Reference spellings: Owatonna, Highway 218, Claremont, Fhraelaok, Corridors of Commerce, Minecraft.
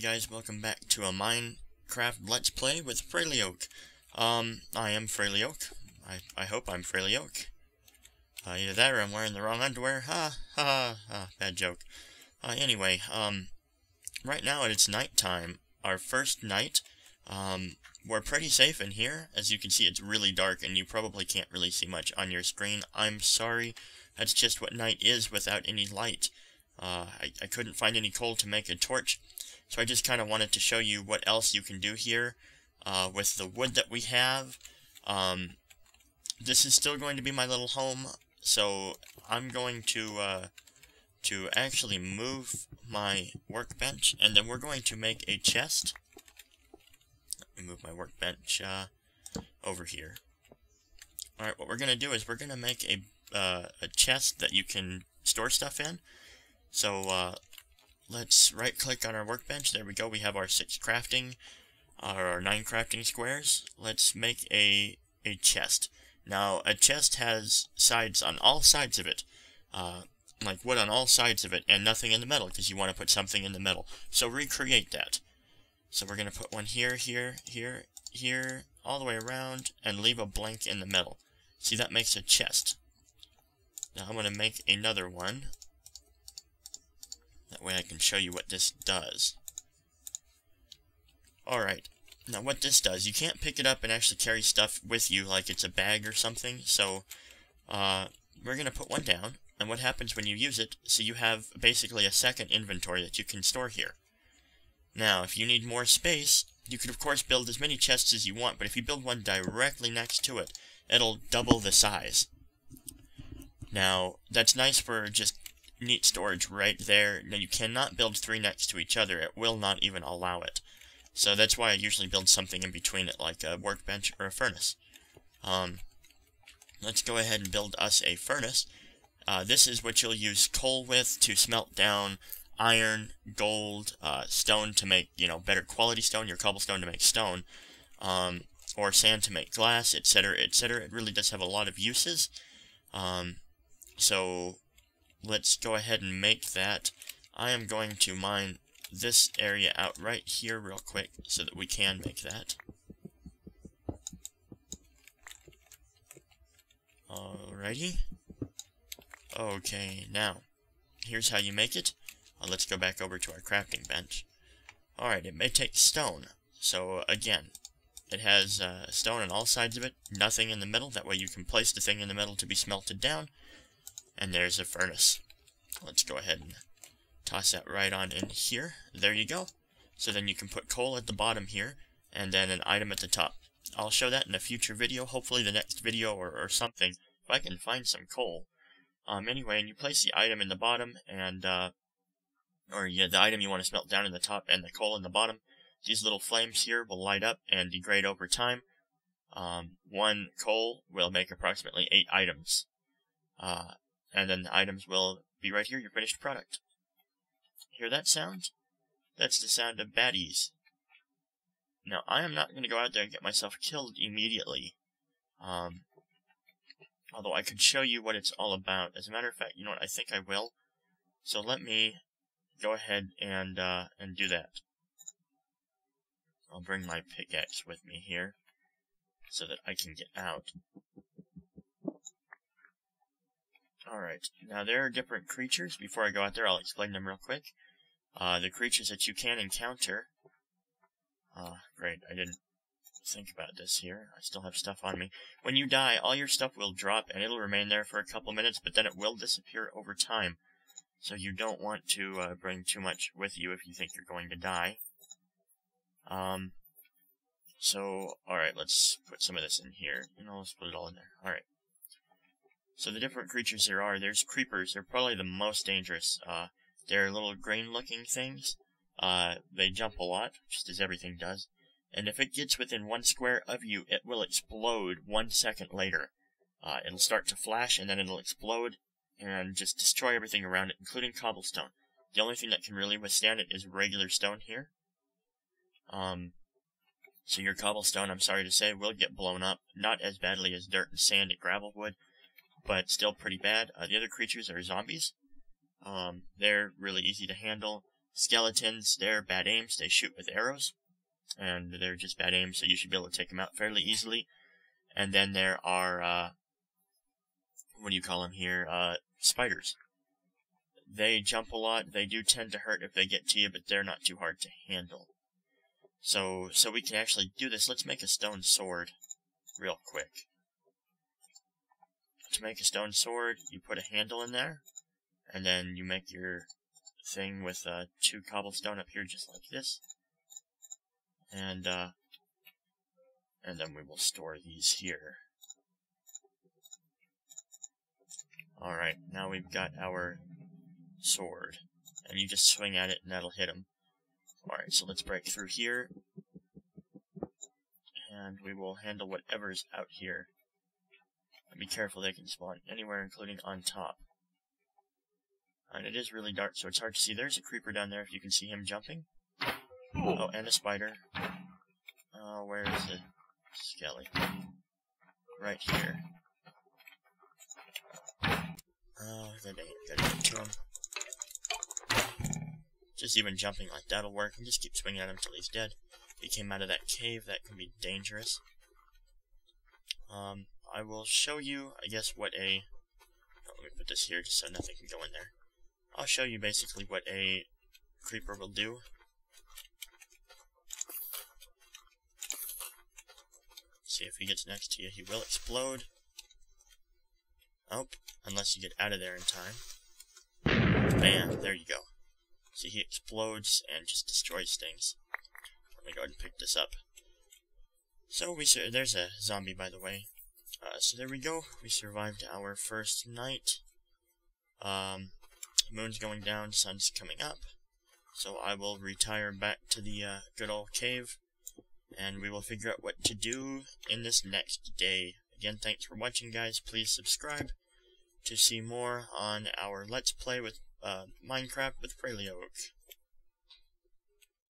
Hey guys, welcome back to a Minecraft Let's Play with Fhraelaok. I am Fhraelaok. I hope I'm Fhraelaok. Either that or I'm wearing the wrong underwear. Bad joke. Anyway, right now it's nighttime. Our first night. We're pretty safe in here. As you can see, it's really dark and you probably can't really see much on your screen. I'm sorry. That's just what night is without any light. I couldn't find any coal to make a torch, so I just kind of wanted to show you what else you can do here with the wood that we have. This is still going to be my little home, so I'm going to actually move my workbench, and then we're going to make a chest. Let me move my workbench over here. Alright, what we're going to do is we're going to make a chest that you can store stuff in. So, let's right-click on our workbench. There we go. We have our 6 crafting, or our 9 crafting squares. Let's make a chest. Now, a chest has sides on all sides of it, like wood on all sides of it, and nothing in the middle, because you want to put something in the middle. So, recreate that. So, we're going to put one here, here, here, here, all the way around, and leave a blank in the middle. See, that makes a chest. Now, I'm going to make another one. That way I can show you what this does. Alright, now what this does, you can't pick it up and actually carry stuff with you like it's a bag or something, so we're going to put one down, and what happens when you use it, so you have basically a second inventory that you can store here. Now, if you need more space, you could of course build as many chests as you want, but if you build one directly next to it, it'll double the size. Now, that's nice for just neat storage right there. Now you cannot build 3 next to each other. It will not even allow it. So that's why I usually build something in between it, like a workbench or a furnace. Let's go ahead and build us a furnace. This is what you'll use coal with to smelt down iron, gold, stone to make, you know, better quality stone, your cobblestone to make stone, or sand to make glass, etc., etc. It really does have a lot of uses. So let's go ahead and make that. I am going to mine this area out right here real quick so that we can make that. Alrighty. Okay, now, here's how you make it. Let's go back over to our crafting bench. Alright, it may take stone. So, again, it has stone on all sides of it, nothing in the middle. That way you can place the thing in the middle to be smelted down. And there's a furnace. Let's go ahead and toss that right on in here. There you go. So then you can put coal at the bottom here, and then an item at the top. I'll show that in a future video, hopefully the next video or something, if I can find some coal. Anyway, and you place the item in the bottom, and the item you want to smelt down in the top and the coal in the bottom. These little flames here will light up and degrade over time. One coal will make approximately 8 items. And then the items will be right here, your finished product. Hear that sound? That's the sound of baddies. Now, I am not going to go out there and get myself killed immediately. Although I could show you what it's all about. As a matter of fact, you know what, I think I will. So let me go ahead and do that. I'll bring my pickaxe with me here so that I can get out. Alright, now there are different creatures. Before I go out there, I'll explain them real quick. The creatures that you can encounter. Great, I didn't think about this here. I still have stuff on me. When you die, all your stuff will drop, and it'll remain there for a couple minutes, but then it will disappear over time. So you don't want to bring too much with you if you think you're going to die. Alright, let's put some of this in here. You know, let's put it all in there. Alright. So the different creatures there are, there's creepers, they're probably the most dangerous. They're little green-looking things. They jump a lot, just as everything does. And if it gets within 1 square of you, it will explode 1 second later. It'll start to flash, and then it'll explode, and just destroy everything around it, including cobblestone. The only thing that can really withstand it is regular stone here. So your cobblestone, I'm sorry to say, will get blown up. Not as badly as dirt and sand and gravel would, but still pretty bad. The other creatures are zombies. They're really easy to handle. Skeletons, they're bad aims, they shoot with arrows, and they're just bad aims, so you should be able to take them out fairly easily. And then there are, what do you call them here, spiders. They jump a lot, they do tend to hurt if they get to you, but they're not too hard to handle. So we can actually do this. Let's make a stone sword real quick. To make a stone sword, you put a handle in there, and then you make your thing with 2 cobblestone up here just like this, and then we will store these here. Alright, now we've got our sword, and you just swing at it and that'll hit them. Alright, so let's break through here, and we will handle whatever's out here. Be careful, they can spawn anywhere, including on top. And it is really dark, so it's hard to see. There's a creeper down there, if you can see him jumping. Oh, and a spider. Where is the skelly? Right here. Oh, they gotta get to him. Just even jumping like that'll work, and just keep swinging at him till he's dead. If he came out of that cave, that can be dangerous. I will show you, I guess, what a... Oh, let me put this here just so nothing can go in there. I'll show you basically what a creeper will do. See if he gets next to you. He will explode. Oh, unless you get out of there in time. Bam, there you go. See, he explodes and just destroys things. Let me go ahead and pick this up. So, there's a zombie, by the way. So there we go, we survived our first night. Moon's going down, sun's coming up, so I will retire back to the good old cave, and we will figure out what to do in this next day. Again, thanks for watching, guys. Please subscribe to see more on our Let's Play with Minecraft with Fhraelaok.